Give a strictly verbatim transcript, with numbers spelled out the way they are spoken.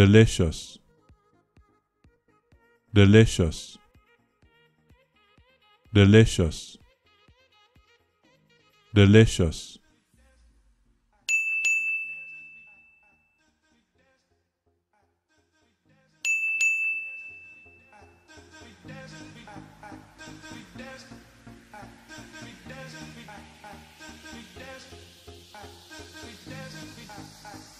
delicious, delicious, delicious, delicious. We doesn't be